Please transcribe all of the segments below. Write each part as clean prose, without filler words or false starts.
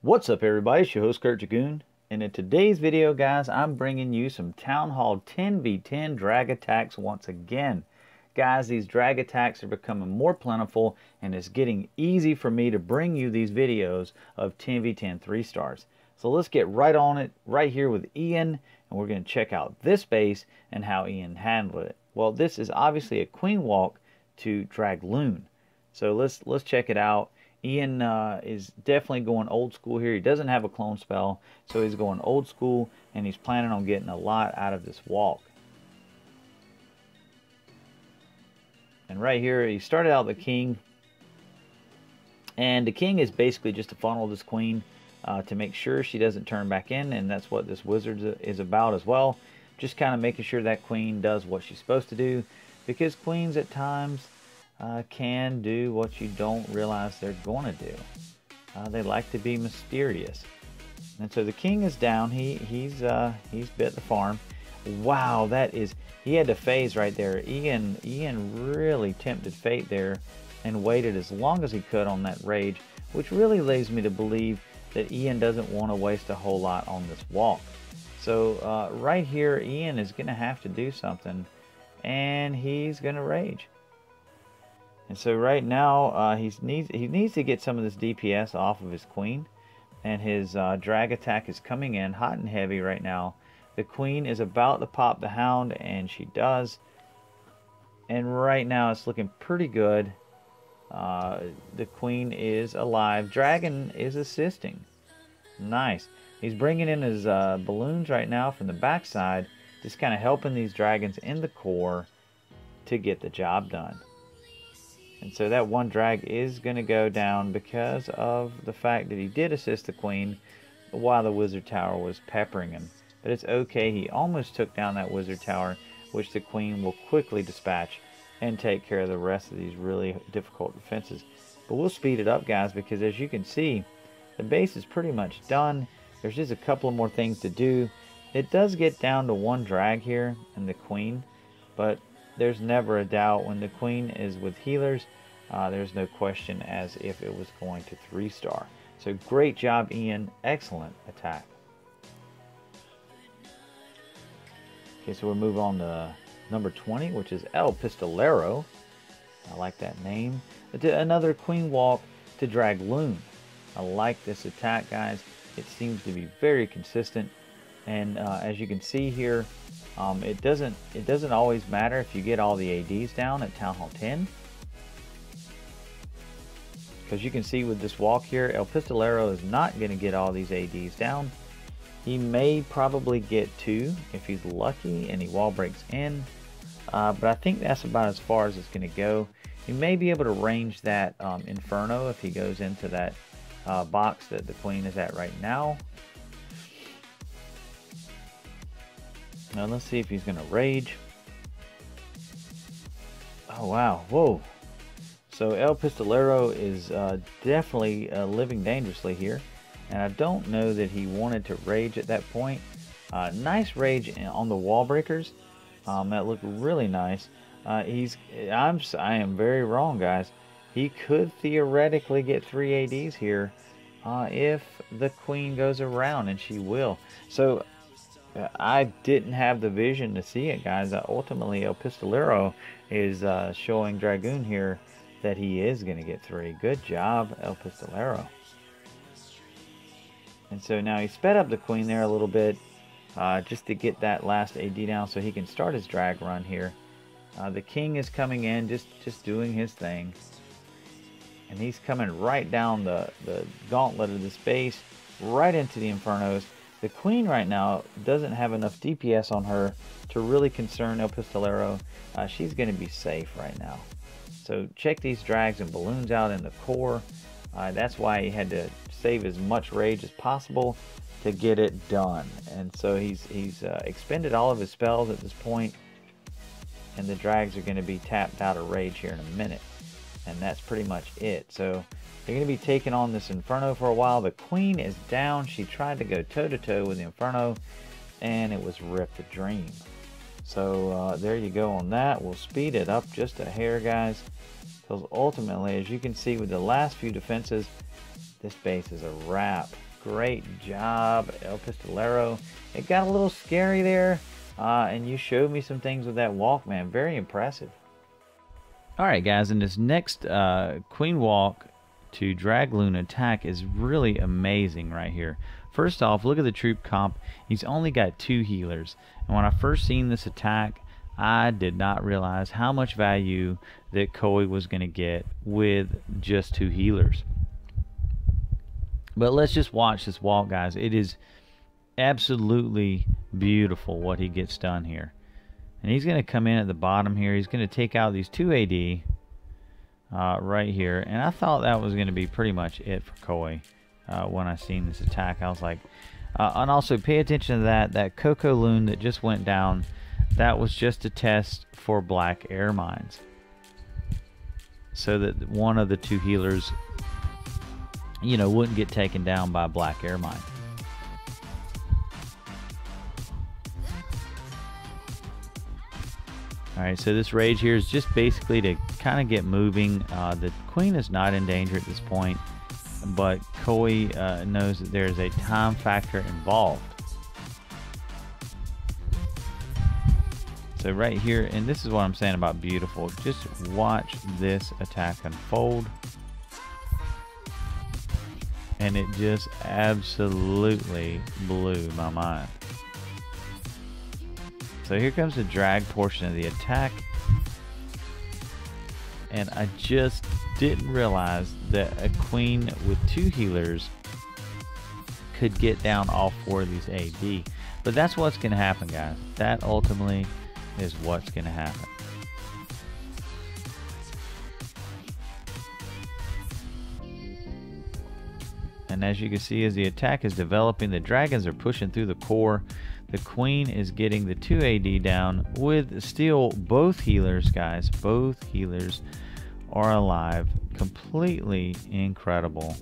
What's up everybody, it's your host Cleric Dragoon, and in today's video guys I'm bringing you some Town Hall 10v10 drag attacks once again. Guys, these drag attacks are becoming more plentiful and it's getting easy for me to bring you these videos of 10v10 3-stars. So let's get right on it right here with Ian, and we're going to check out this base and how Ian handled it. Well, this is obviously a queen walk to DragLoon. So let's check it out. Ian is definitely going old school here. He doesn't have a clone spell, so he's going old school, and he's planning on getting a lot out of this walk. And right here, he started out the king. And the king is basically just to funnel this queen to make sure she doesn't turn back in, and that's what this wizard is about as well. Just kind of making sure that queen does what she's supposed to do, because queens at times can do what you don't realize they're going to do. They like to be mysterious. And so the king is down. He's bit the farm. Wow, that is, he had to phase right there. Ian really tempted fate there and waited as long as he could on that rage, which really leads me to believe that Ian doesn't want to waste a whole lot on this walk. So right here Ian is going to have to do something, and he's going to rage. And so right now he needs to get some of this DPS off of his queen, and his drag attack is coming in hot and heavy right now. The queen is about to pop the hound, and she does. And right now it's looking pretty good. The queen is alive. Dragon is assisting. Nice. He's bringing in his balloons right now from the backside, just kind of helping these dragons in the core to get the job done. And so that one drag is going to go down because of the fact that he did assist the queen while the wizard tower was peppering him. But it's okay, he almost took down that wizard tower, which the queen will quickly dispatch and take care of the rest of these really difficult defenses. But we'll speed it up guys, because as you can see the base is pretty much done. There's just a couple of more things to do. It does get down to one drag here and the queen, but there's never a doubt when the queen is with healers, there's no question as if it was going to 3-star. So great job Ian, excellent attack. Okay, so we'll move on to number 20, which is El Pistolero. I like that name. Another queen walk to DragLoon. I like this attack, guys. It seems to be very consistent, and as you can see here, it doesn't always matter if you get all the ADs down at Town Hall 10, because you can see with this walk here, El Pistolero is not going to get all these ADs down. He may probably get 2 if he's lucky and he wall breaks in, but I think that's about as far as it's going to go. He may be able to range that Inferno if he goes into that box that the queen is at right now. Now let's see if he's going to rage. Oh wow, whoa. So El Pistolero is definitely living dangerously here. And I don't know that he wanted to rage at that point. Nice rage on the wall breakers. That looked really nice. I am very wrong, guys. He could theoretically get 3 ADs here if the queen goes around, and she will. So I didn't have the vision to see it, guys. Ultimately, El Pistolero is showing Dragoon here that he is going to get 3. Good job, El Pistolero. And so now he sped up the queen there a little bit just to get that last AD down so he can start his drag run here. The king is coming in, just doing his thing. And he's coming right down the gauntlet of the space, right into the infernos. The queen right now doesn't have enough DPS on her to really concern El Pistolero. She's going to be safe right now. So check these drags and balloons out in the core. That's why he had to save as much rage as possible to get it done. And so he's expended all of his spells at this point, and the drags are going to be tapped out of rage here in a minute, and that's pretty much it. So they're going to be taking on this inferno for a while. The queen is down. She tried to go toe-to-toe with the inferno, and it was ripped a dream. So there you go on that. We'll speed it up just a hair, guys, because ultimately, as you can see with the last few defenses, this base is a wrap. Great job, El Pistolero. It got a little scary there, and you showed me some things with that walk, man. Very impressive. All right, guys, and this next queen walk to DragLoon attack is really amazing right here. First off, look at the troop comp. He's only got 2 healers, and when I first seen this attack, I did not realize how much value that Koi was going to get with just 2 healers. But let's just watch this walk, guys. It is absolutely beautiful what he gets done here. And he's going to come in at the bottom here. He's going to take out these 2 AD right here. And I thought that was going to be pretty much it for Koi when I seen this attack. I was like, and also pay attention to that Coco Loon that just went down. That was just a test for black air mines, so that one of the 2 healers, you know, wouldn't get taken down by black air mine. Alright, so this rage here is just basically to kind of get moving. The queen is not in danger at this point, but Koi knows that there's a time factor involved. So right here, and this is what I'm saying about beautiful, just watch this attack unfold. And it just absolutely blew my mind. So here comes the drag portion of the attack. And I just didn't realize that a queen with 2 healers could get down all 4 of these AD. But that's what's going to happen, guys. That ultimately is what's going to happen. And as you can see, as the attack is developing, the dragons are pushing through the core. The queen is getting the 2 AD down with still both healers, guys. Both healers are alive. Completely incredible.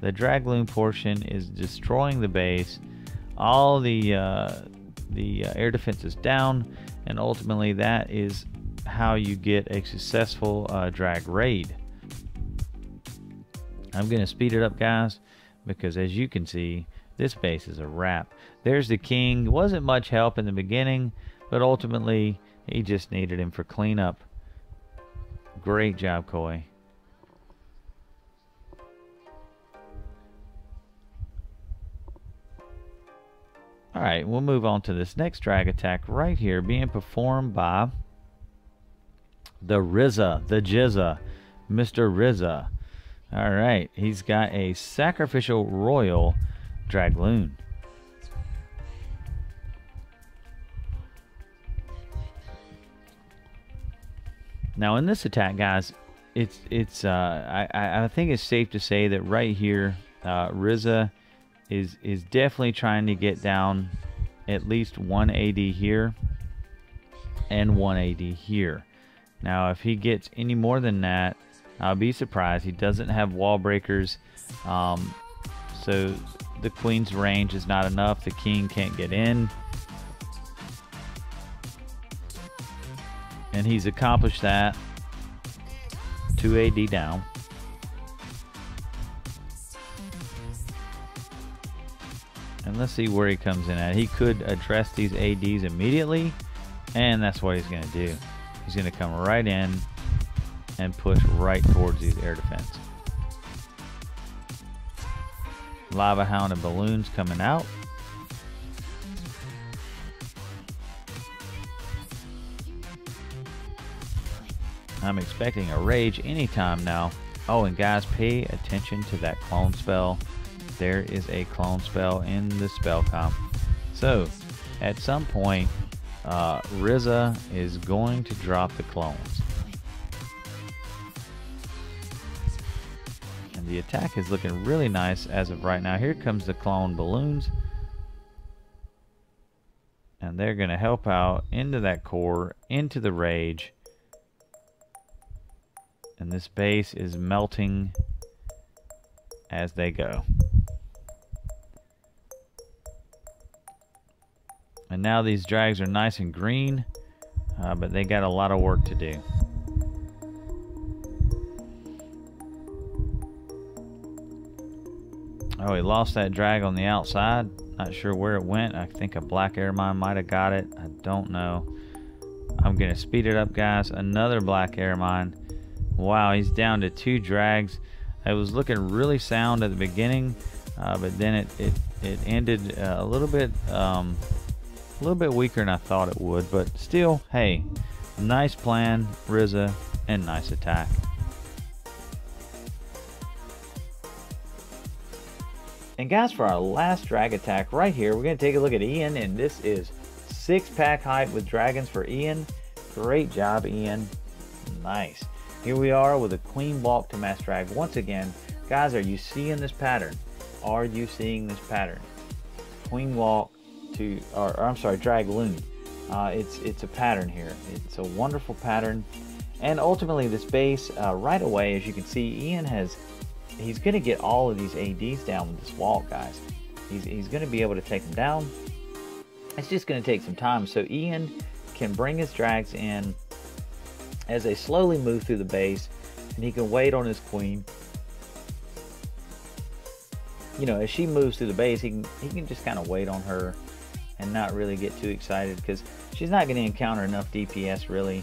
The DragLoon portion is destroying the base. All the air defense is down, and ultimately that is how you get a successful drag raid. I'm going to speed it up, guys, because as you can see, this base is a wrap. There's the king. Wasn't much help in the beginning, but ultimately he just needed him for cleanup. Great job, Koi. Alright, we'll move on to this next drag attack right here, being performed by the RZA, the Jizza, Mr. RZA. All right, he's got a sacrificial royal DragLoon. Now in this attack, guys, I think it's safe to say that right here, RZA is definitely trying to get down at least 1 AD here and 1 AD here. Now if he gets any more than that, I'll be surprised. He doesn't have wall breakers, so the queen's range is not enough. The king can't get in, and he's accomplished that. 2 AD down. And let's see where he comes in at. He could address these ADs immediately, and that's what he's going to do. He's going to come right in and push right towards these air defense. Lava Hound and Balloons coming out. I'm expecting a rage anytime now. Oh, and guys, pay attention to that clone spell. There is a clone spell in the spell comp. So, at some point, RZA is going to drop the clones. The attack is looking really nice as of right now. Here comes the clone balloons, and they're going to help out into that core, into the rage, and this base is melting as they go. And now these drags are nice and green, but they got a lot of work to do. Oh, he lost that drag on the outside. Not sure where it went. I think a black air mine might have got it. I don't know. I'm going to speed it up, guys. Another black air mine. Wow, he's down to 2 drags. It was looking really sound at the beginning, but then it ended a little bit weaker than I thought it would. But still, hey, nice plan, RZA, and nice attack. And guys, for our last drag attack right here, we're going to take a look at Ian, and this is 6-pack height with dragons for Ian. Great job, Ian. Nice. Here we are with a clean walk to mass drag once again. Guys, are you seeing this pattern? Are you seeing this pattern? Clean walk to, or I'm sorry, DragLoon. It's a pattern here. It's a wonderful pattern. And ultimately, this base right away, as you can see, Ian has. He's going to get all of these ADs down with this walk, guys. He's going to be able to take them down. It's just going to take some time. So Ian can bring his drags in as they slowly move through the base, and he can wait on his queen. You know, as she moves through the base, he can just kind of wait on her and not really get too excited, because she's not going to encounter enough DPS really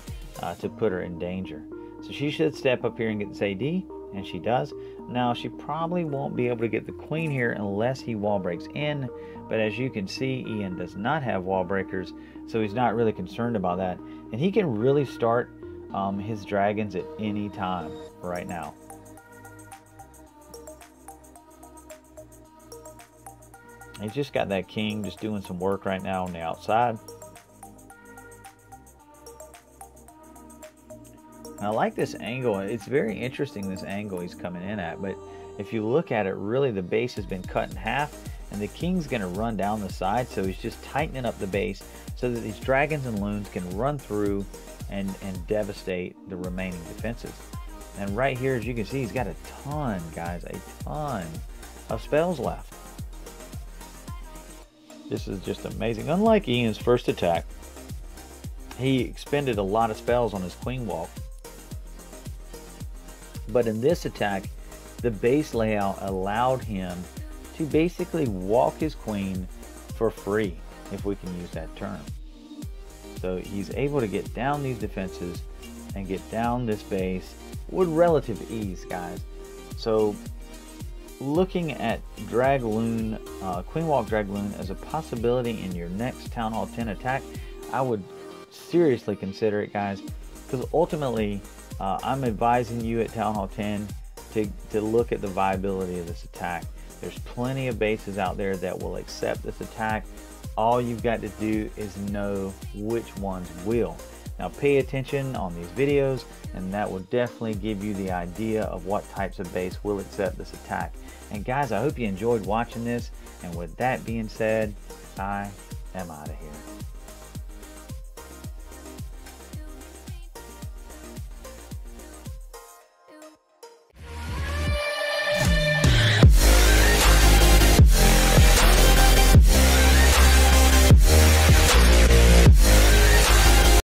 to put her in danger. So she should step up here and get this AD. And she does. Now, she probably won't be able to get the queen here unless he wall breaks in, but as you can see, Ian does not have wall breakers, so he's not really concerned about that, and he can really start his dragons at any time right now. He's just got that king just doing some work right now on the outside. I like this angle. It's very interesting, this angle he's coming in at, but if you look at it, really the base has been cut in half, and the king's going to run down the side, so he's just tightening up the base so that these dragons and loons can run through and devastate the remaining defenses. And right here, as you can see, he's got a ton, guys, a ton of spells left. This is just amazing. Unlike Ian's first attack, he expended a lot of spells on his queen walk. But in this attack, the base layout allowed him to basically walk his queen for free, if we can use that term. So he's able to get down these defenses and get down this base with relative ease, guys. So looking at DragLoon, Queen Walk DragLoon as a possibility in your next Town Hall 10 attack, I would seriously consider it, guys, because ultimately, I'm advising you at Town Hall 10 to look at the viability of this attack. There's plenty of bases out there that will accept this attack. All you've got to do is know which ones will. Now pay attention on these videos, and that will definitely give you the idea of what types of base will accept this attack. And guys, I hope you enjoyed watching this, and with that being said, I am out of here.